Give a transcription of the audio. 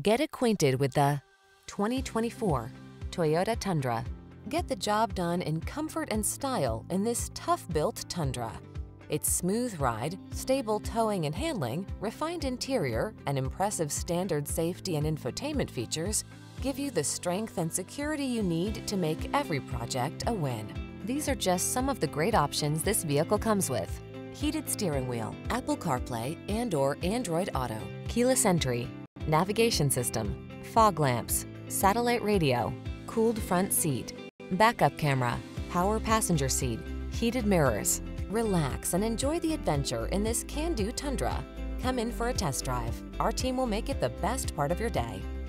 Get acquainted with the 2024 Toyota Tundra. Get the job done in comfort and style in this tough-built Tundra. Its smooth ride, stable towing and handling, refined interior, and impressive standard safety and infotainment features give you the strength and security you need to make every project a win. These are just some of the great options this vehicle comes with: heated steering wheel, Apple CarPlay and/or Android Auto, keyless entry, navigation system, fog lamps, satellite radio, cooled front seat, backup camera, power passenger seat, heated mirrors. Relax and enjoy the adventure in this can-do Tundra. Come in for a test drive. Our team will make it the best part of your day.